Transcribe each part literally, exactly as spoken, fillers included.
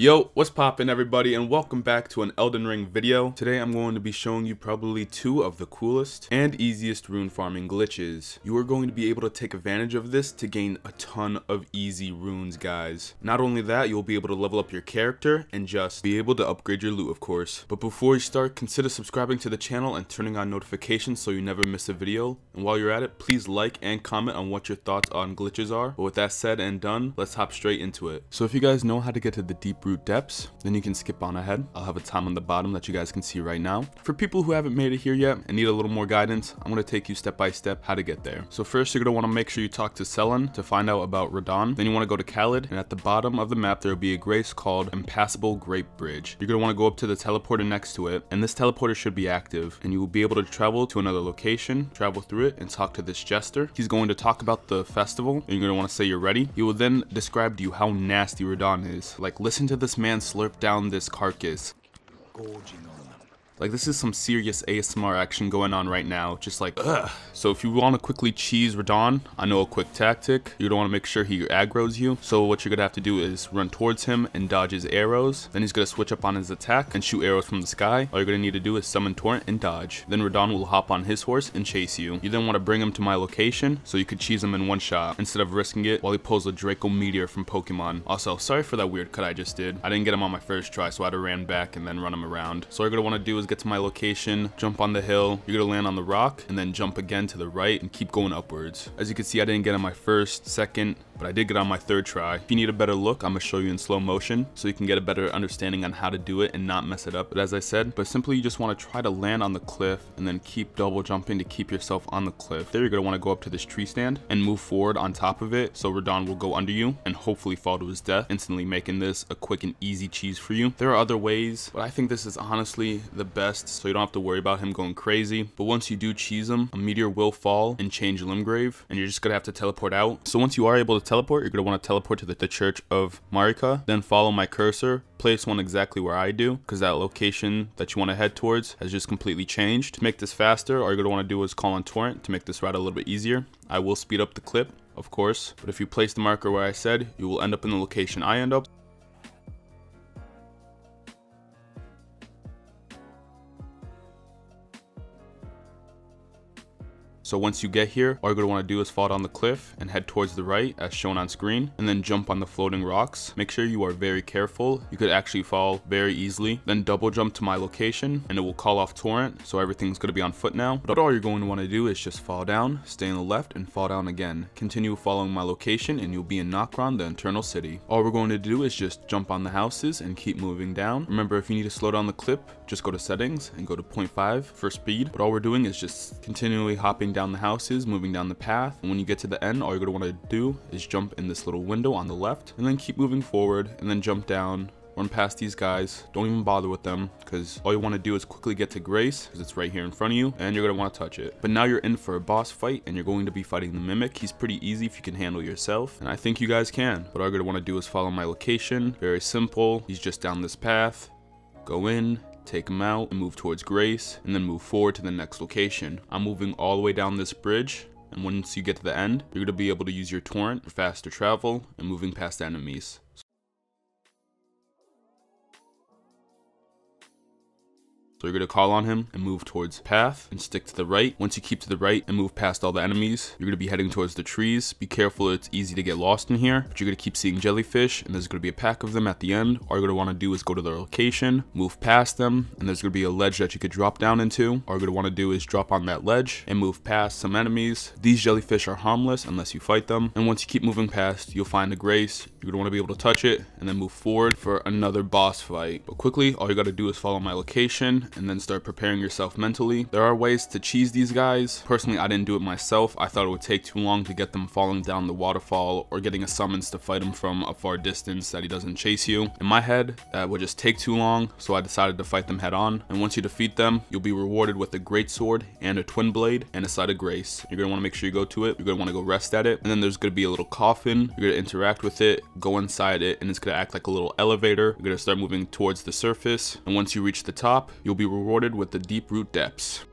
Yo, what's poppin' everybody, and welcome back to an Elden Ring video. Today I'm going to be showing you probably two of the coolest and easiest rune farming glitches. You are going to be able to take advantage of this to gain a ton of easy runes, guys. Not only that, you'll be able to level up your character and just be able to upgrade your loot, of course. But before you start, consider subscribing to the channel and turning on notifications so you never miss a video. And while you're at it, please like and comment on what your thoughts on glitches are. But with that said and done, let's hop straight into it. So if you guys know how to get to the Deep Root Depths, then you can skip on ahead. I'll have a time on the bottom that you guys can see right now. For people who haven't made it here yet and need a little more guidance, I'm going to take you step by step how to get there. So first, you're going to want to make sure you talk to Selen to find out about Radahn. Then you want to go to Khalid, and at the bottom of the map there will be a grace called Impassable Grape Bridge. You're going to want to go up to the teleporter next to it, and this teleporter should be active, and you will be able to travel to another location, travel through it, and talk to this jester. He's going to talk about the festival, and you're going to want to say you're ready. He will then describe to you how nasty Radahn is. Like, listen to this man slurp down this carcass. Gorging on them. Like, this is some serious A S M R action going on right now, just like, ugh. So if you want to quickly cheese Radahn, I know a quick tactic. You don't want to make sure he aggros you, so what you're gonna have to do is run towards him and dodge his arrows. Then he's gonna switch up on his attack and shoot arrows from the sky. All you're gonna need to do is summon Torrent and dodge. Then Radahn will hop on his horse and chase you. You then want to bring him to my location so you could cheese him in one shot instead of risking it while he pulls a Draco Meteor from Pokemon. Also, sorry for that weird cut I just did. I didn't get him on my first try, so I had to ran back and then run him around. So all you're gonna want to do is get to my location, jump on the hill, you're gonna land on the rock, and then jump again to the right and keep going upwards. As you can see, I didn't get on my first, second, but I did get on my third try. If you need a better look, I'm gonna show you in slow motion so you can get a better understanding on how to do it and not mess it up. But as I said, but simply you just wanna try to land on the cliff and then keep double jumping to keep yourself on the cliff. There you're gonna wanna go up to this tree stand and move forward on top of it so Radahn will go under you and hopefully fall to his death, instantly making this a quick and easy cheese for you. There are other ways, but I think this is honestly the best, so you don't have to worry about him going crazy. But once you do cheese him, a meteor will fall and change Limgrave, and you're just gonna have to teleport out. So once you are able to teleport, you're gonna want to teleport to the, the Church of Marika, then follow my cursor, place one exactly where I do, because that location that you want to head towards has just completely changed. To make this faster, all you're gonna want to do is call on Torrent to make this route a little bit easier. I will speed up the clip, of course, but if you place the marker where I said, you will end up in the location I end up. So once you get here, all you're going to want to do is fall down the cliff and head towards the right as shown on screen, and then jump on the floating rocks. Make sure you are very careful. You could actually fall very easily. Then double jump to my location and it will call off Torrent, so everything's going to be on foot now. But all you're going to want to do is just fall down, stay on the left, and fall down again. Continue following my location and you'll be in Nokron, the Eternal City. All we're going to do is just jump on the houses and keep moving down. Remember, if you need to slow down the clip, just go to settings and go to zero point five for speed. But all we're doing is just continually hopping down down the houses, moving down the path, and when you get to the end, all you're gonna want to do is jump in this little window on the left and then keep moving forward and then jump down. Run past these guys, don't even bother with them, because all you want to do is quickly get to grace, because it's right here in front of you and you're going to want to touch it. But now you're in for a boss fight and you're going to be fighting the Mimic. He's pretty easy if you can handle yourself, and I think you guys can. But all you're going to want to do is follow my location. Very simple. He's just down this path. Go in, take him out, and move towards grace, and then move forward to the next location. I'm moving all the way down this bridge, and once you get to the end, you're going to be able to use your torrent for faster travel and moving past enemies. So you're going to call on him and move towards path and stick to the right. Once you keep to the right and move past all the enemies, you're going to be heading towards the trees. Be careful, it's easy to get lost in here, but you're going to keep seeing jellyfish, and there's going to be a pack of them at the end. All you're going to want to do is go to their location, move past them, and there's going to be a ledge that you could drop down into. All you're going to want to do is drop on that ledge and move past some enemies. These jellyfish are harmless unless you fight them, and once you keep moving past, you'll find the grace. You're going to want to be able to touch it and then move forward for another boss fight. But quickly, all you got to do is follow my location and then start preparing yourself mentally. There are ways to cheese these guys. Personally, I didn't do it myself. I thought it would take too long to get them falling down the waterfall or getting a summons to fight him from a far distance that he doesn't chase you. In my head, that would just take too long, so I decided to fight them head on. And once you defeat them, you'll be rewarded with a great sword and a twin blade and a side of grace. You're gonna wanna make sure you go to it. You're gonna wanna go rest at it. And then there's gonna be a little coffin. You're gonna interact with it, go inside it, and it's gonna act like a little elevator. You're gonna start moving towards the surface. And once you reach the top, you'll be be rewarded with the Deep Root Depths.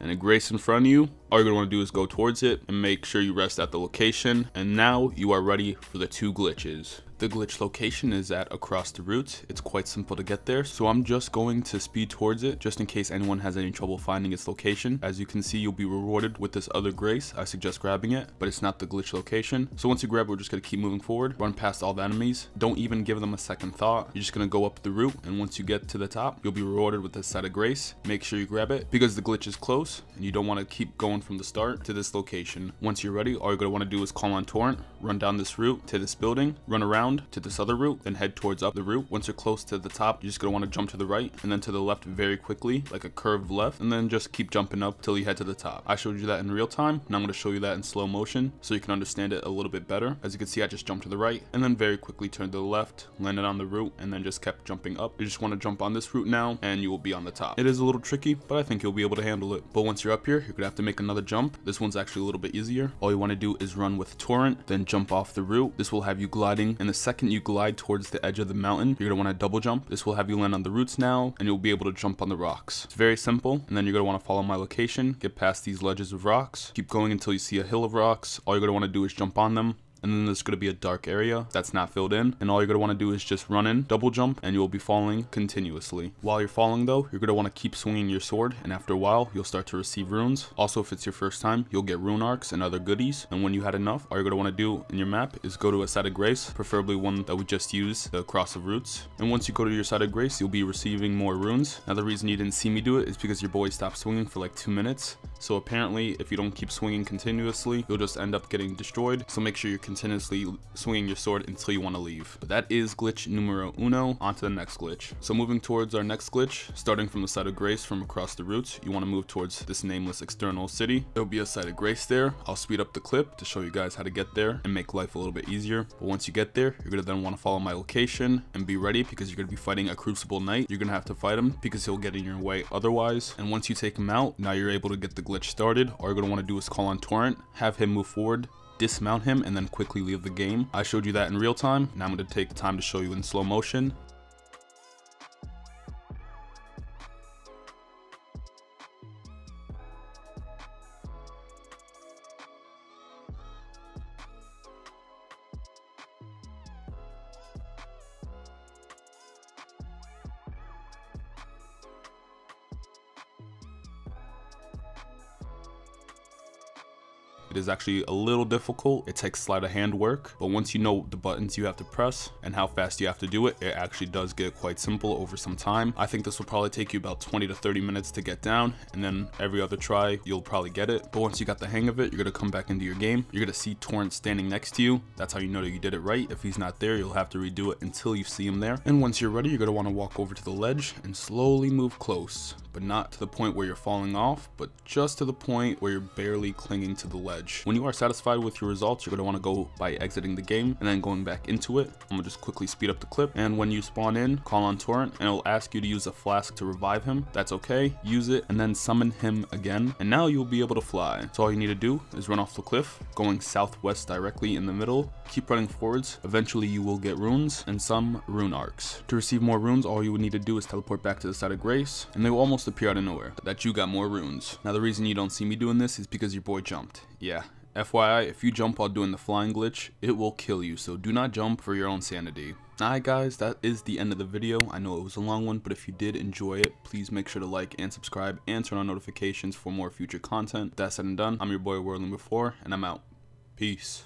and a grace in front of you, all you're going to want to do is go towards it and make sure you rest at the location. And now you are ready for the two glitches. The glitch location is at across the roots. It's quite simple to get there, so I'm just going to speed towards it just in case anyone has any trouble finding its location. As you can see, you'll be rewarded with this other grace. I suggest grabbing it, but it's not the glitch location. So once you grab it, we're just going to keep moving forward, run past all the enemies. Don't even give them a second thought. You're just going to go up the route, and once you get to the top, you'll be rewarded with this set of grace. Make sure you grab it because the glitch is close and you don't want to keep going from the start to this location. Once you're ready, all you're going to want to do is call on Torrent, run down this route to this building, run around to this other route, then head towards up the route. Once you're close to the top, you're just gonna want to jump to the right and then to the left very quickly, like a curved left, and then just keep jumping up till you head to the top. I showed you that in real time. Now I'm gonna show you that in slow motion so you can understand it a little bit better. As you can see, I just jumped to the right and then very quickly turned to the left, landed on the route, and then just kept jumping up. You just want to jump on this route now and you will be on the top. It is a little tricky, but I think you'll be able to handle it. But once you're up here, you're gonna have to make another jump. This one's actually a little bit easier. All you want to do is run with Torrent, then jump off the route. This will have you gliding, and the second you glide towards the edge of the mountain, you're gonna want to double jump. This will have you land on the roots now, and you'll be able to jump on the rocks. It's very simple. And then you're gonna want to follow my location, get past these ledges of rocks, keep going until you see a hill of rocks. All you're gonna want to do is jump on them, and then there's going to be a dark area that's not filled in, and all you're going to want to do is just run in, double jump, and you'll be falling continuously. While you're falling though, you're going to want to keep swinging your sword, and after a while you'll start to receive runes. Also, if it's your first time, you'll get rune arcs and other goodies. And when you had enough, all you're going to want to do in your map is go to a side of grace, preferably one that we just used, the cross of roots. And once you go to your side of grace, you'll be receiving more runes. Now the reason you didn't see me do it is because your boy stopped swinging for like two minutes. So apparently if you don't keep swinging continuously, you'll just end up getting destroyed. So make sure you're continuously swinging your sword until you want to leave. But that is glitch numero uno. On to the next glitch. So moving towards our next glitch, starting from the side of grace from across the roots, you want to move towards this nameless external city. There'll be a side of grace there. I'll speed up the clip to show you guys how to get there and make life a little bit easier. But once you get there, you're going to then want to follow my location and be ready, because you're going to be fighting a crucible knight. You're going to have to fight him because he'll get in your way otherwise. And once you take him out, now you're able to get the glitch started. All you're going to want to do is call on Torrent, have him move forward, dismount him, and then quickly leave the game. I showed you that in real time. Now I'm going to take the time to show you in slow motion. It is actually a little difficult. It takes sleight of hand work, but once you know the buttons you have to press and how fast you have to do it, it actually does get quite simple over some time. I think this will probably take you about twenty to thirty minutes to get down, and then every other try you'll probably get it. But once you got the hang of it, you're gonna come back into your game. You're gonna see Torrent standing next to you. That's how you know that you did it right. If he's not there, you'll have to redo it until you see him there. And once you're ready, you're gonna want to walk over to the ledge and slowly move close, but not to the point where you're falling off, but just to the point where you're barely clinging to the ledge. When you are satisfied with your results, you're going to want to go by exiting the game and then going back into it. I'm going to just quickly speed up the clip. And when you spawn in, call on Torrent, and it'll ask you to use a flask to revive him. That's okay. Use it and then summon him again. And now you'll be able to fly. So all you need to do is run off the cliff, going southwest directly in the middle. Keep running forwards. Eventually you will get runes and some rune arcs. To receive more runes, all you would need to do is teleport back to the side of grace, and they will almost appear out of nowhere that you got more runes. Now the reason you don't see me doing this is because your boy jumped. Yeah, F Y I, if you jump while doing the flying glitch, it will kill you, so do not jump for your own sanity. Alright guys, that is the end of the video. I know it was a long one, but if you did enjoy it, please make sure to like and subscribe and turn on notifications for more future content. That said and done, I'm your boy WorldLemur four, and I'm out. Peace.